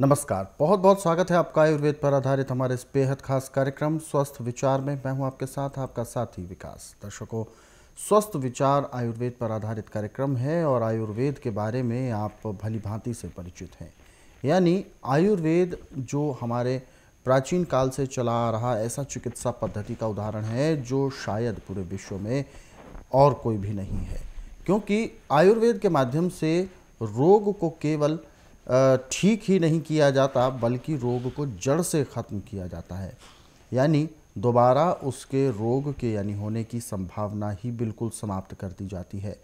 नमस्कार, बहुत बहुत स्वागत है आपका आयुर्वेद पर आधारित हमारे इस बेहद खास कार्यक्रम स्वस्थ विचार में। मैं हूं आपके साथ आपका साथी विकास। दर्शकों, स्वस्थ विचार आयुर्वेद पर आधारित कार्यक्रम है और आयुर्वेद के बारे में आप भलीभांति से परिचित हैं। यानी आयुर्वेद जो हमारे प्राचीन काल से चला आ रहा ऐसा चिकित्सा पद्धति का उदाहरण है जो शायद पूरे विश्व में और कोई भी नहीं है, क्योंकि आयुर्वेद के माध्यम से रोग को केवल ठीक ही नहीं किया जाता बल्कि रोग को जड़ से ख़त्म किया जाता है। यानी दोबारा उसके रोग के यानी होने की संभावना ही बिल्कुल समाप्त कर दी जाती है।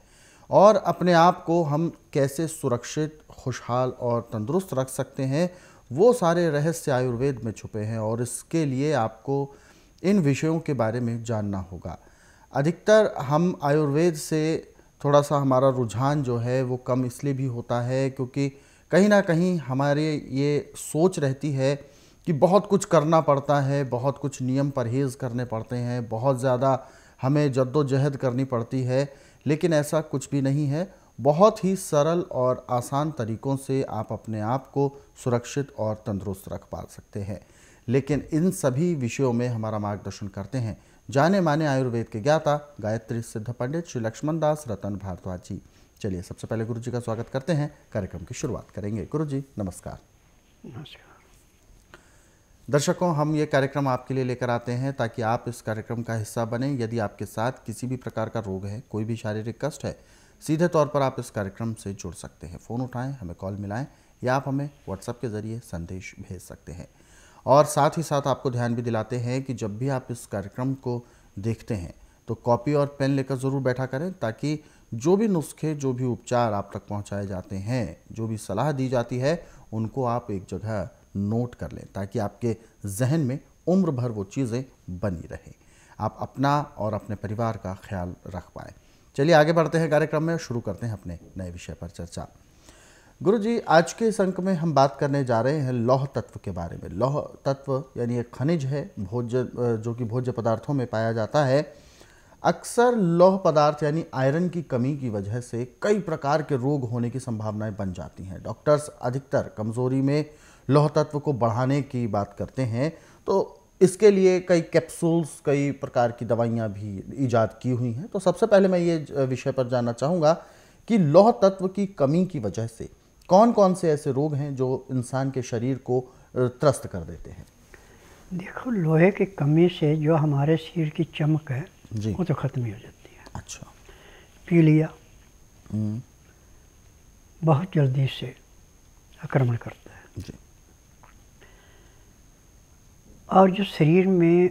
और अपने आप को हम कैसे सुरक्षित, खुशहाल और तंदुरुस्त रख सकते हैं वो सारे रहस्य आयुर्वेद में छुपे हैं और इसके लिए आपको इन विषयों के बारे में जानना होगा। अधिकतर हम आयुर्वेद से थोड़ा सा हमारा रुझान जो है वो कम इसलिए भी होता है क्योंकि कहीं ना कहीं हमारे ये सोच रहती है कि बहुत कुछ करना पड़ता है, बहुत कुछ नियम परहेज़ करने पड़ते हैं, बहुत ज़्यादा हमें जद्दोजहद करनी पड़ती है, लेकिन ऐसा कुछ भी नहीं है। बहुत ही सरल और आसान तरीक़ों से आप अपने आप को सुरक्षित और तंदुरुस्त रख पा सकते हैं। लेकिन इन सभी विषयों में हमारा मार्गदर्शन करते हैं जाने माने आयुर्वेद के ज्ञाता गायत्री सिद्ध पंडित श्री लक्ष्मण दास रतन भारद्वाजी। चलिए, सबसे पहले गुरु जी का स्वागत करते हैं, कार्यक्रम की शुरुआत करेंगे। गुरु जी नमस्कार। नमस्कार। दर्शकों, हम ये कार्यक्रम आपके लिए लेकर आते हैं ताकि आप इस कार्यक्रम का हिस्सा बने। यदि आपके साथ किसी भी प्रकार का रोग है, कोई भी शारीरिक कष्ट है, सीधे तौर पर आप इस कार्यक्रम से जुड़ सकते हैं। फ़ोन उठाएं, हमें कॉल मिलाएं या आप हमें व्हाट्सएप के ज़रिए संदेश भेज सकते हैं। और साथ ही साथ आपको ध्यान भी दिलाते हैं कि जब भी आप इस कार्यक्रम को देखते हैं तो कॉपी और पेन लेकर ज़रूर बैठा करें ताकि जो भी नुस्खे, जो भी उपचार आप तक पहुंचाए जाते हैं, जो भी सलाह दी जाती है, उनको आप एक जगह नोट कर लें ताकि आपके जहन में उम्र भर वो चीज़ें बनी रहें, आप अपना और अपने परिवार का ख्याल रख पाएँ। चलिए आगे बढ़ते हैं कार्यक्रम में और शुरू करते हैं अपने नए विषय पर चर्चा। गुरु जी, आज के इस अंक में हम बात करने जा रहे हैं लौह तत्व के बारे में। लौह तत्व यानी एक खनिज है भोज्य, जो कि भोज्य पदार्थों में पाया जाता है। अक्सर लौह पदार्थ यानी आयरन की कमी की वजह से कई प्रकार के रोग होने की संभावनाएं बन जाती हैं। डॉक्टर्स अधिकतर कमज़ोरी में लौह तत्व को बढ़ाने की बात करते हैं, तो इसके लिए कई कैप्सूल्स, कई प्रकार की दवाइयाँ भी ईजाद की हुई हैं। तो सबसे पहले मैं ये विषय पर जानना चाहूँगा कि लौह तत्व की कमी की वजह से कौन कौन से ऐसे रोग हैं जो इंसान के शरीर को त्रस्त कर देते हैं। देखो, लोहे की कमी से जो हमारे शरीर की चमक है वो तो ख़त्म ही हो जाती है। अच्छा। पीलिया बहुत जल्दी से आक्रमण करता है जी। और जो शरीर में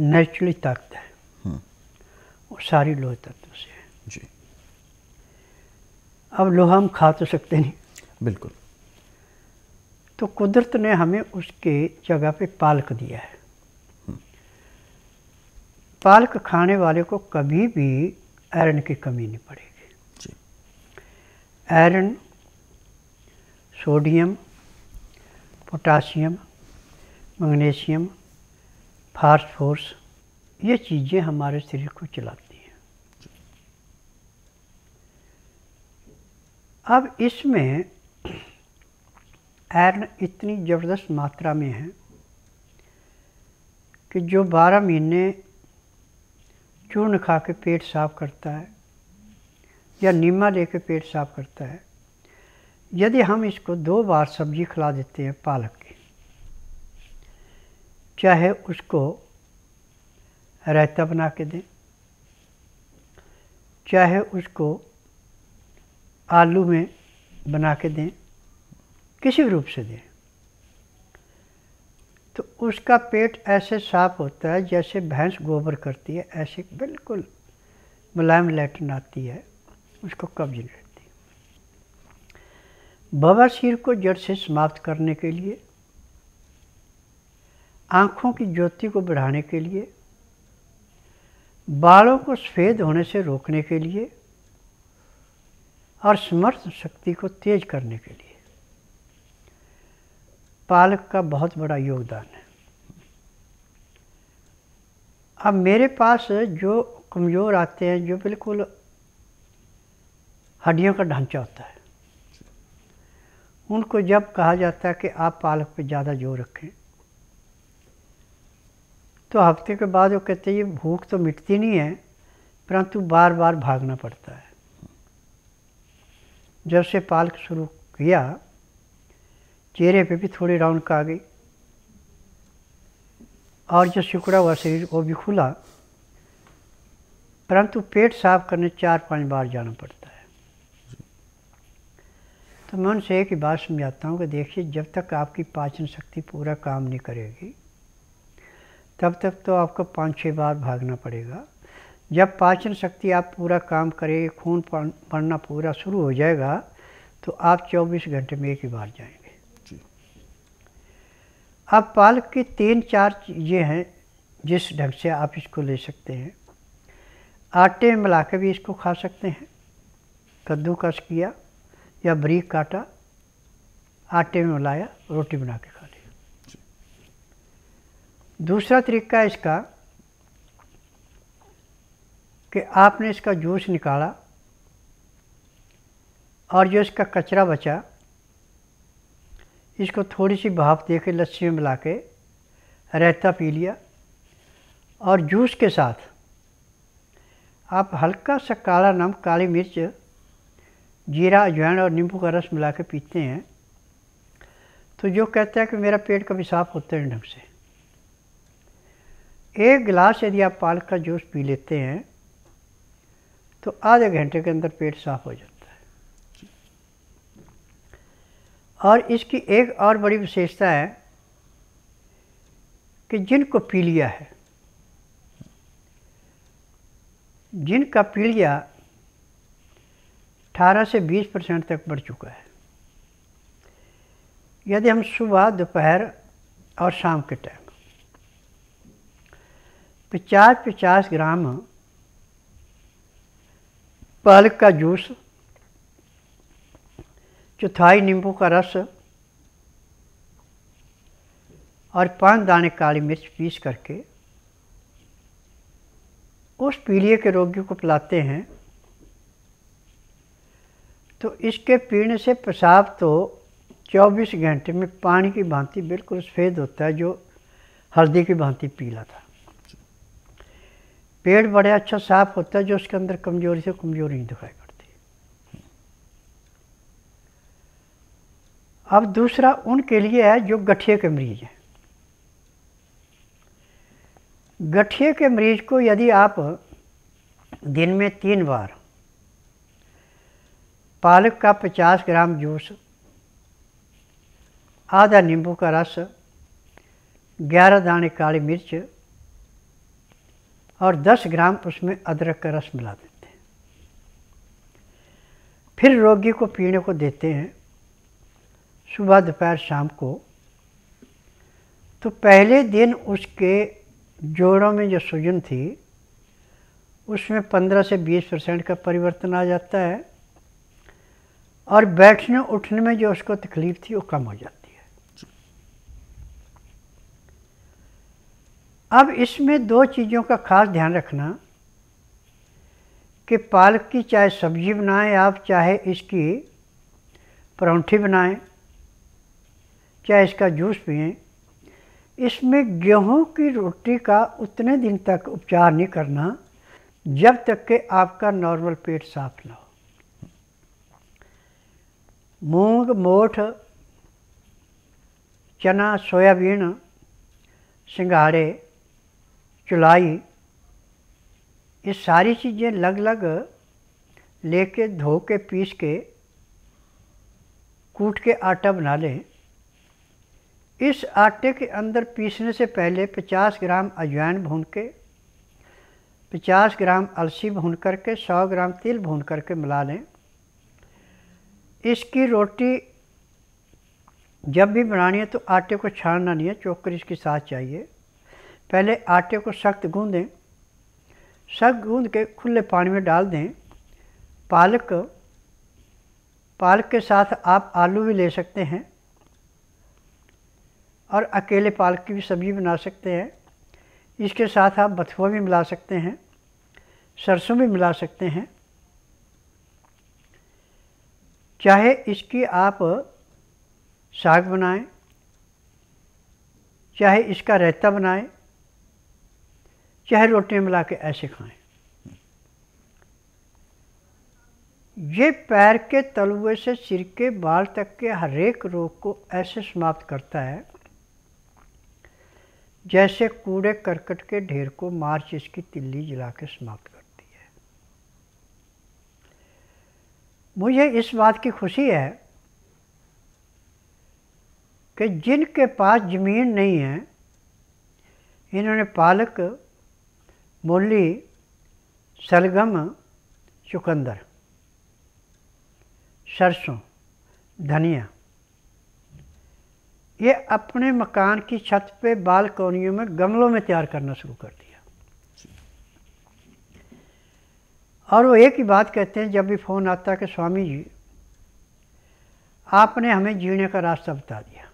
नेचुरली ताकत है वो सारी लोह तत्व से है जी। अब लोहा हम खा तो सकते नहीं, बिल्कुल, तो कुदरत ने हमें उसके जगह पे पालक दिया है। पालक खाने वाले को कभी भी आयरन की कमी नहीं पड़ेगी जी। Iron, sodium, potassium, magnesium, phosphorus, ये चीज़ें हमारे शरीर को चलाती हैं। अब इसमें आयरन इतनी ज़बरदस्त मात्रा में है कि जो 12 महीने चूर्ण खा के पेट साफ करता है या नीमा लेके पेट साफ करता है, यदि हम इसको 2 बार सब्जी खिला देते हैं पालक की, चाहे उसको रायता बना के दें, चाहे उसको आलू में बना के दें, किसी भी रूप से दें, तो उसका पेट ऐसे साफ होता है जैसे भैंस गोबर करती है, ऐसे बिल्कुल मुलायम लैट्रिन आती है, उसको कब्ज नहीं रहती। बवासीर को जड़ से समाप्त करने के लिए, आँखों की ज्योति को बढ़ाने के लिए, बालों को सफ़ेद होने से रोकने के लिए और स्मृति शक्ति को तेज करने के लिए पालक का बहुत बड़ा योगदान है। अब मेरे पास जो कमज़ोर आते हैं, जो बिल्कुल हड्डियों का ढांचा होता है, उनको जब कहा जाता है कि आप पालक पे ज़्यादा जोर रखें तो हफ्ते के बाद वो कहते हैं ये भूख तो मिटती नहीं है, परंतु बार बार भागना पड़ता है। जब से पालक शुरू किया चेहरे पे भी थोड़ी रौनक आ गई और जो सिकुड़ा हुआ शरीर वो भी खुला, परंतु पेट साफ करने 4-5 बार जाना पड़ता है। तो मैं उनसे एक ही बात समझाता हूँ कि देखिए, जब तक आपकी पाचन शक्ति पूरा काम नहीं करेगी तब तक तो आपको 5-6 बार भागना पड़ेगा। जब पाचन शक्ति आप पूरा काम करेगी, खून बढ़ना पूरा शुरू हो जाएगा तो आप 24 घंटे में एक ही बार जाएंगे। अब पालक की 3-4 चीज़ें हैं जिस ढंग से आप इसको ले सकते हैं। आटे में मिला के भी इसको खा सकते हैं, कद्दूकस किया या बारीक काटा, आटे में मिलाया, रोटी बना के खा लिया। दूसरा तरीका है इसका कि आपने इसका जूस निकाला और जो इसका कचरा बचा इसको थोड़ी सी भाप देके लस्सी में मिला के रायता पी लिया, और जूस के साथ आप हल्का सा काला नमक, काली मिर्च, जीरा, अजवाइन और नींबू का रस मिला के पीते हैं तो जो कहता है कि मेरा पेट कभी साफ होता नहीं ढंग से, एक गिलास यदि आप पालक का जूस पी लेते हैं तो आधे घंटे के अंदर पेट साफ हो जाता है। और इसकी एक और बड़ी विशेषता है कि जिनको पीलिया है, जिनका पीलिया 18 से 20% तक बढ़ चुका है, यदि हम सुबह, दोपहर और शाम के टाइम 50-50 ग्राम पालक का जूस, 1/4 नींबू का रस और 5 दाने काली मिर्च पीस करके उस पीलिए के रोगियों को पिलाते हैं तो इसके पीने से पेशाब तो 24 घंटे में पानी की भांति बिल्कुल सफ़ेद होता है, जो हल्दी की भांति पीला था। पेट बड़ा अच्छा साफ होता है, जो उसके अंदर कमज़ोरी से कमज़ोरी नहीं दिखाई। अब दूसरा उनके लिए है जो गठिए के मरीज़ हैं। गठिए के मरीज़ को यदि आप दिन में 3 बार पालक का 50 ग्राम जूस, आधा नींबू का रस, 11 दाने काली मिर्च और 10 ग्राम उसमें अदरक का रस मिला देते हैं, फिर रोगी को पीने को देते हैं सुबह, दोपहर, शाम को, तो पहले दिन उसके जोड़ों में जो सूजन थी उसमें 15 से 20% का परिवर्तन आ जाता है और बैठने उठने में जो उसको तकलीफ़ थी वो कम हो जाती है। अब इसमें 2 चीज़ों का ख़ास ध्यान रखना कि पालक की चाहे सब्ज़ी बनाएं आप, चाहे इसकी परौंठी बनाएं, चाहे इसका जूस पिएं, इसमें गेहूं की रोटी का उतने दिन तक उपचार नहीं करना जब तक कि आपका नॉर्मल पेट साफ ना हो। मूंग, मोठ, चना, सोयाबीन, सिंघाड़े, चुलाई, ये सारी चीज़ें अलग अलग लेके धो के पीस के कूट के आटा बना लें। इस आटे के अंदर पीसने से पहले 50 ग्राम अजवाइन भून के, 50 ग्राम अलसी भून करके, 100 ग्राम तिल भून करके मिला लें। इसकी रोटी जब भी बनानी है तो आटे को छानना नहीं है, चोकर इसके साथ चाहिए। पहले आटे को सख्त गूँधें, सख्त गूँध के खुले पानी में डाल दें। पालक के साथ आप आलू भी ले सकते हैं और अकेले पालक की भी सब्ज़ी बना सकते हैं। इसके साथ आप बथुआ भी मिला सकते हैं, सरसों भी मिला सकते हैं। चाहे इसकी आप साग बनाएं, चाहे इसका रायता बनाएं, चाहे रोटी मिला के ऐसे खाएं। ये पैर के तलवे से सिर के बाल तक के हरेक रोग को ऐसे समाप्त करता है जैसे कूड़े करकट के ढेर को मार्च इसकी तिल्ली जला के समाप्त करती है। मुझे इस बात की खुशी है कि जिनके पास ज़मीन नहीं है इन्होंने पालक, मूली, सलगम, चुकंदर, सरसों, धनिया ये अपने मकान की छत पे बालकोनियों में गमलों में तैयार करना शुरू कर दिया। और वो एक ही बात कहते हैं जब भी फ़ोन आता है कि स्वामी जी आपने हमें जीने का रास्ता बता दिया।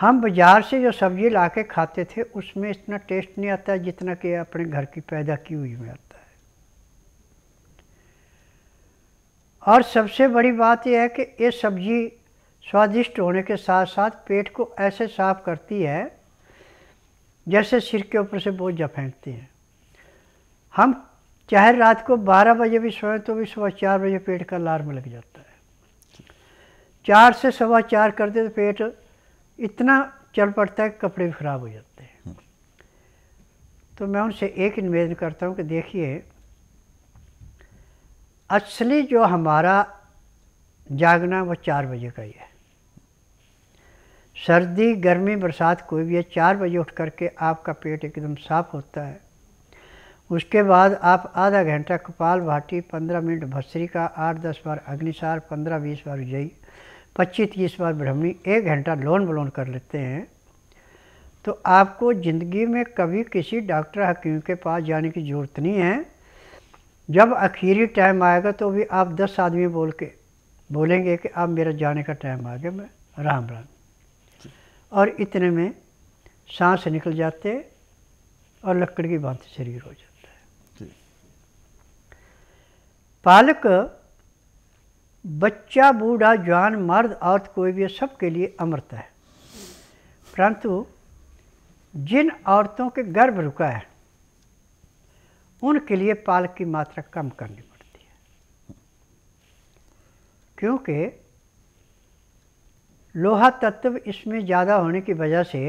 हम बाज़ार से जो सब्ज़ी ला के खाते थे उसमें इतना टेस्ट नहीं आता जितना कि अपने घर की पैदा की हुई में आता। और सबसे बड़ी बात यह है कि ये सब्ज़ी स्वादिष्ट होने के साथ साथ पेट को ऐसे साफ करती है जैसे सिर के ऊपर से बोझ फेंकती है। हम चाहे रात को 12 बजे भी सोएं तो भी सुबह 4 बजे पेट का अलार्म लग जाता है। 4 से 4:15 कर दे तो पेट इतना चल पड़ता है कि कपड़े भी ख़राब हो जाते हैं। तो मैं उनसे एक निवेदन करता हूँ कि देखिए असली जो हमारा जागना वो 4 बजे का ही है। सर्दी, गर्मी, बरसात कोई भी है 4 बजे उठ करके आपका पेट एकदम साफ होता है। उसके बाद आप आधा घंटा कपाल भाटी, 15 मिनट भस्त्री का, 8-10 बार अग्निसार, 15-20 बार उज्जयी, 25-30 बार ब्राह्मणी, 1 घंटा लोन बलोन कर लेते हैं तो आपको ज़िंदगी में कभी किसी डॉक्टर हकीम के पास जाने की ज़रूरत नहीं है। जब आखिरी टाइम आएगा तो भी आप 10 आदमी बोलेंगे कि आप मेरा जाने का टाइम आ गया, मैं राम राम, और इतने में सांस निकल जाते और लकड़ की भांति शरीर हो जाता है। पालक बच्चा, बूढ़ा, जवान, मर्द, औरत कोई भी सब के लिए अमृत है। परंतु जिन औरतों के गर्भ रुका है उनके लिए पालक की मात्रा कम करनी पड़ती है क्योंकि लोहा तत्व इसमें ज़्यादा होने की वजह से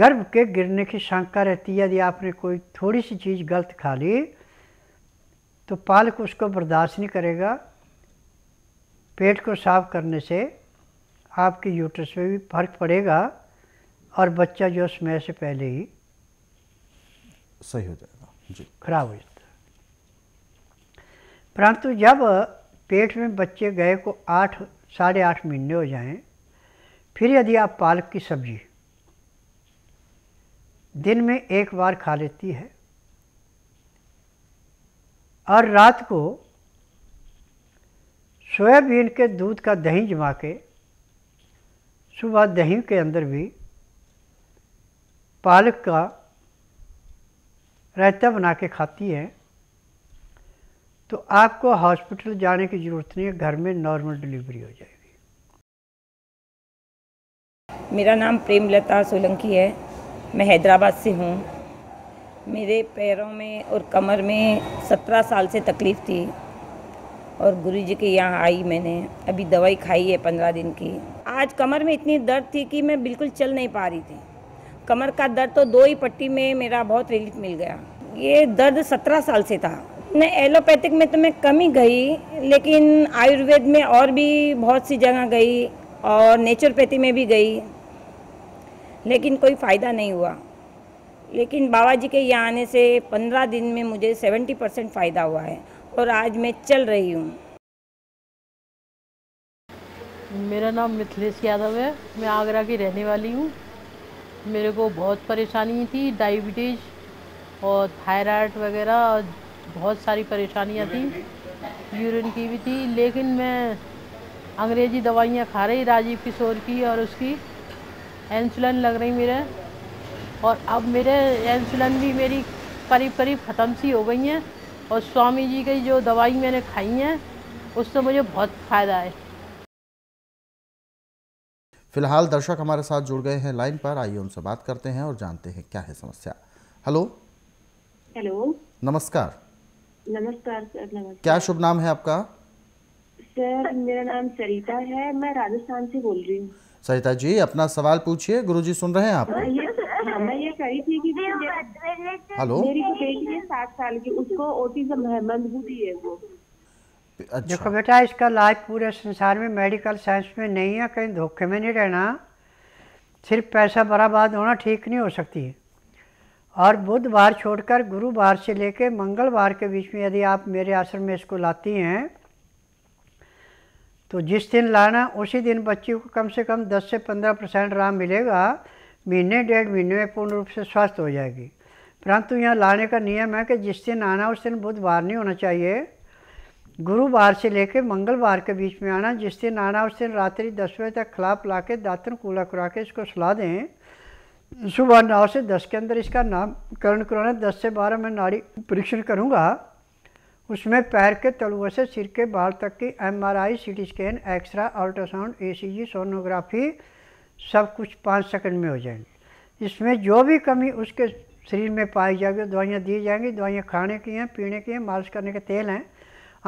गर्भ के गिरने की शंका रहती है। यदि आपने कोई थोड़ी सी चीज़ गलत खा ली तो पालक उसको बर्दाश्त नहीं करेगा। पेट को साफ करने से आपके यूट्रस में भी फर्क पड़ेगा और बच्चा जो समय से पहले ही सही हो जाएगा जी, खराब हो जाता है। परंतु जब पेट में बच्चे गए को 8-8.5 महीने हो जाएं, फिर यदि आप पालक की सब्जी दिन में 1 बार खा लेती है और रात को सोयाबीन के दूध का दही जमा के सुबह दही के अंदर भी पालक का रायता बना के खाती है तो आपको हॉस्पिटल जाने की ज़रूरत नहीं है, घर में नॉर्मल डिलीवरी हो जाएगी। मेरा नाम प्रेमलता सोलंकी है, मैं हैदराबाद से हूँ। मेरे पैरों में और कमर में 17 साल से तकलीफ़ थी और गुरुजी के यहाँ आई। मैंने अभी दवाई खाई है 15 दिन की। आज कमर में इतनी दर्द थी कि मैं बिल्कुल चल नहीं पा रही थी। कमर का दर्द तो 2 ही पट्टी में मेरा बहुत रिलीफ मिल गया। ये दर्द 17 साल से था। मैं एलोपैथिक में तो मैं कम ही गई लेकिन आयुर्वेद में और भी बहुत सी जगह गई और नेचुरोपैथी में भी गई लेकिन कोई फ़ायदा नहीं हुआ। लेकिन बाबा जी के यहाँ आने से 15 दिन में मुझे 70% फ़ायदा हुआ है और आज मैं चल रही हूँ। मेरा नाम मिथिलेश यादव है, मैं आगरा की रहने वाली हूँ। मेरे को बहुत परेशानी थी, डायबिटीज़ और थायराइड वगैरह और बहुत सारी परेशानियां थी, यूरिन की भी थी। लेकिन मैं अंग्रेज़ी दवाइयां खा रही, राजीव किशोर की, और उसकी इंसुलिन लग रही मेरे, और अब मेरे इंसुलिन भी मेरी करीब करीब ख़त्म सी हो गई हैं। और स्वामी जी की जो दवाई मैंने खाई हैं उससे मुझे बहुत फ़ायदा है। फिलहाल दर्शक हमारे साथ जुड़ गए हैं लाइन पर, आइए उनसे बात करते हैं और जानते हैं क्या है समस्या। हेलो। हेलो, नमस्कार। नमस्कार सर, नमस्कार। क्या शुभ नाम है आपका? सर मेरा नाम सरिता है, मैं राजस्थान से बोल रही हूँ। सरिता जी अपना सवाल पूछिए, गुरुजी सुन रहे हैं आप। मैं ये कह रही थी कि हेलो, मेरी बेटी है 7 साल की, उसको ऑटिज्म है, मंदबुद्धि है वो। अच्छा। देखो बेटा, इसका इलाज पूरे संसार में मेडिकल साइंस में नहीं है, कहीं धोखे में नहीं रहना, सिर्फ पैसा बर्बाद होना ठीक नहीं हो सकती है। और बुधवार छोड़कर गुरुवार से लेकर मंगलवार के बीच में यदि आप मेरे आश्रम में इसको लाती हैं तो जिस दिन लाना उसी दिन बच्ची को कम से कम 10 से 15% आराम मिलेगा, महीने डेढ़ महीने में पूर्ण रूप से स्वस्थ हो जाएगी। परंतु यहाँ लाने का नियम है कि जिस दिन आना उस दिन बुधवार नहीं होना चाहिए, गुरुवार से लेकर मंगलवार के बीच में आना, जिस दिन आना उस दिन रात्रि 10 बजे तक खिला पिला के दातन कूला करा के इसको सुला दें। सुबह 9 से 10 के अंदर इसका नामकरण कराना, 10 से 12 में नाड़ी परीक्षण करूँगा, उसमें पैर के तलुए से सिर के बाल तक की MRI, CT scan, x-ray, ultrasound, ECG, sonography सब कुछ 5 सेकंड में हो जाएंगे। इसमें जो भी कमी उसके शरीर में पाई जाएगी दवाइयाँ दी जाएंगी। दवाइयाँ खाने की हैं, पीने की हैं, मालिश करने के तेल हैं,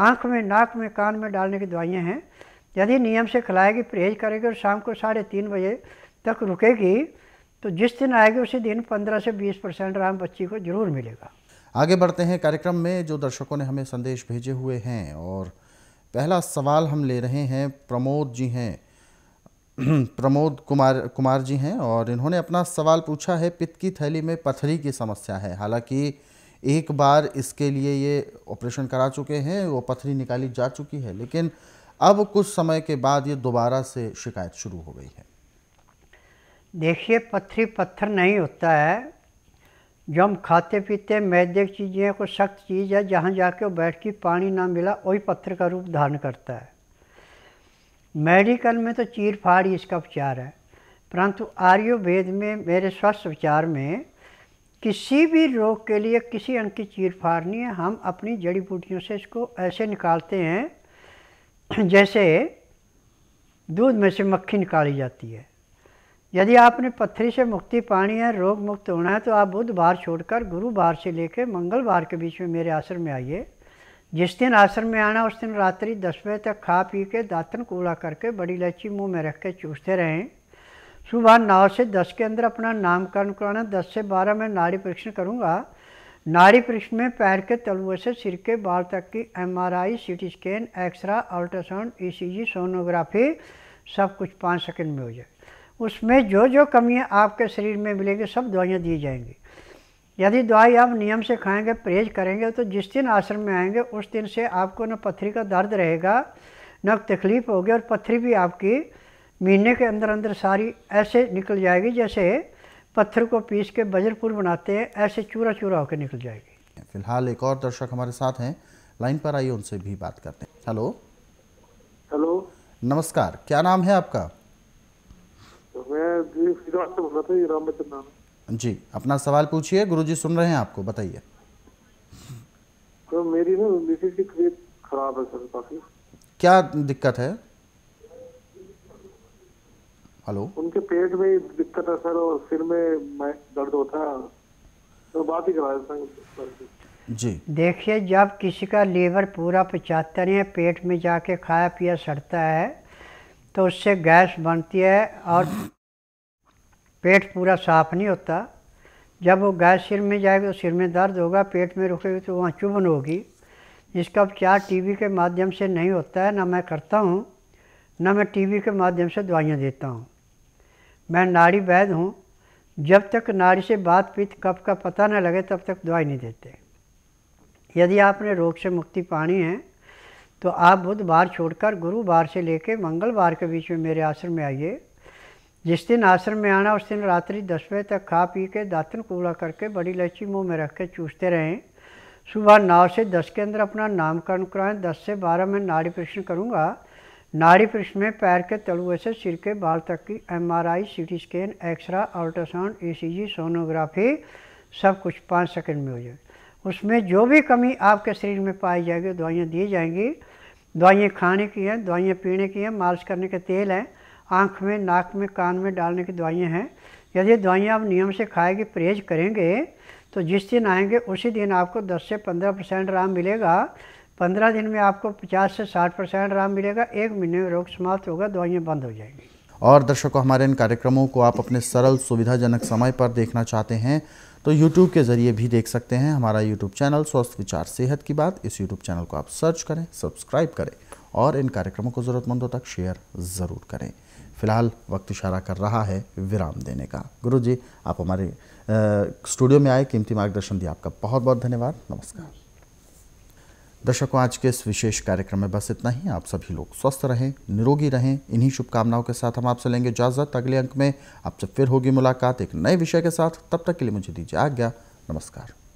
आँख में, नाक में, कान में डालने की दवाइयाँ हैं। यदि नियम से खिलाएगी, परहेज करेगी और शाम को 3:30 बजे तक रुकेगी तो जिस दिन आएगी उसी दिन 15 से 20% आराम बच्ची को जरूर मिलेगा। आगे बढ़ते हैं कार्यक्रम में, जो दर्शकों ने हमें संदेश भेजे हुए हैं, और पहला सवाल हम ले रहे हैं प्रमोद जी हैं, प्रमोद कुमार जी हैं, और इन्होंने अपना सवाल पूछा है पित्त की थैली में पथरी की समस्या है। हालांकि एक बार इसके लिए ये ऑपरेशन करा चुके हैं, वो पथरी निकाली जा चुकी है, लेकिन अब कुछ समय के बाद ये दोबारा से शिकायत शुरू हो गई है। देखिए, पथरी पत्थर नहीं होता है, जो हम खाते पीते मैदे की चीज़ें, कोई सख्त चीज़ है जहाँ जाके वो बैठ के पानी ना मिला वही पत्थर का रूप धारण करता है। मेडिकल में तो चीर फाड़ ही इसका उपचार है, परंतु आयुर्वेद में मेरे स्वास्थ्य विचार में किसी भी रोग के लिए किसी अंग की चीर फाड़ नहीं है। हम अपनी जड़ी बूटियों से इसको ऐसे निकालते हैं जैसे दूध में से मक्खी निकाली जाती है। यदि आपने पथरी से मुक्ति पानी है, रोग मुक्त होना है, तो आप बुधवार छोड़कर गुरुवार से लेकर मंगलवार के बीच में मेरे आश्रम में आइए। जिस दिन आश्रम में आना उस दिन रात्रि 10 बजे तक खा पी के दातन कूड़ा करके बड़ी इलायची मुंह में रख के चूसते रहें। सुबह 9 से 10 के अंदर अपना नामकरण कराना, 10 से 12 में नाड़ी परीक्षण करूँगा। नाड़ी परीक्षण में पैर के तलुए से सिर के बाल तक की MRI, CT scan, x-ray, ultrasound, ECG, sonography सब कुछ 5 सेकेंड में हो जाए। उसमें जो जो कमियां आपके शरीर में मिलेंगी सब दवाइयां दी जाएंगी। यदि दवाई आप नियम से खाएंगे, परहेज करेंगे तो जिस दिन आश्रम में आएंगे उस दिन से आपको न पथरी का दर्द रहेगा, न तकलीफ होगी, और पथरी भी आपकी महीने के अंदर अंदर सारी ऐसे निकल जाएगी जैसे पत्थर को पीस के बजरपुर बनाते हैं, ऐसे चूरा चूरा होकर निकल जाएगी। फिलहाल एक और दर्शक हमारे साथ हैं लाइन पर, आइए उनसे भी बात करते हैं। हेलो। हेलो, नमस्कार। क्या नाम है आपका? जी अपना सवाल पूछिए, गुरुजी सुन रहे हैं आपको, बताइए। तो मेरी ना मिसेज की तबीयत खराब है सर काफी। क्या दिक्कत है? हेलो। उनके पेट में दिक्कत है सर, और सिर में दर्द होता है, तो बात ही कराया सर। जी देखिए, जब किसी का लीवर पूरा पचाता नहीं है, पेट में जाके खाया पिया सड़ता है तो उससे गैस बनती है और पेट पूरा साफ नहीं होता। जब वो गैस सिर में जाएगी तो सिर में दर्द होगा, पेट में रुकेगी तो वहाँ चुभन होगी। इसका उपचार टीवी के माध्यम से नहीं होता है, ना मैं करता हूँ, ना मैं टीवी के माध्यम से दवाइयाँ देता हूँ। मैं नाड़ी वैद्य हूँ, जब तक नाड़ी से बात पित्त कब का पता न लगे तब तक दवाई नहीं देते। यदि आपने रोग से मुक्ति पानी है तो आप बुधवार छोड़कर गुरुवार से लेकर मंगलवार के बीच में मेरे आश्रम में आइए। जिस दिन आश्रम में आना उस दिन रात्रि 10 बजे तक खा पी के दातन कूड़ा करके बड़ी इलायची मुंह में रख के चूसते रहें। सुबह 9 से 10 के अंदर अपना नामकरण कराएं। 10 से 12 में नाड़ी परीक्षण करूँगा। नाड़ी परीक्षण में पैर के तलुए से सिर के बाल तक की MRI, CT scan, x-ray, ultrasound, ECG, sonography सब कुछ 5 सेकेंड में हो जाए। उसमें जो भी कमी आपके शरीर में पाई जाएगी दवाइयाँ दी जाएंगी। दवाइयाँ खाने की हैं, दवाइयाँ पीने की हैं, मालिश करने के तेल हैं, आँख में, नाक में, कान में डालने की दवाइयाँ हैं। यदि दवाइयाँ आप नियम से खाएंगे, परहेज करेंगे तो जिस दिन आएंगे उसी दिन आपको 10 से 15% आराम मिलेगा। 15 दिन में आपको 50 से 60% आराम मिलेगा। 1 महीने में रोग समाप्त होगा, दवाइयाँ बंद हो जाएंगी। और दर्शकों, हमारे इन कार्यक्रमों को आप अपने सरल सुविधाजनक समय पर देखना चाहते हैं तो YouTube के ज़रिए भी देख सकते हैं। हमारा YouTube चैनल स्वस्थ विचार सेहत की बात, इस YouTube चैनल को आप सर्च करें, सब्सक्राइब करें और इन कार्यक्रमों को ज़रूरतमंदों तक शेयर ज़रूर करें। फिलहाल वक्त इशारा कर रहा है विराम देने का। गुरुजी, आप हमारे स्टूडियो में आए, कीमती मार्गदर्शन दिया, आपका बहुत बहुत धन्यवाद। नमस्कार। दर्शकों, आज के इस विशेष कार्यक्रम में बस इतना ही। आप सभी लोग स्वस्थ रहें, निरोगी रहें, इन्हीं शुभकामनाओं के साथ हम आपसे लेंगे इजाज़त। अगले अंक में आपसे फिर होगी मुलाकात एक नए विषय के साथ। तब तक के लिए मुझे दीजिए आज्ञा। नमस्कार।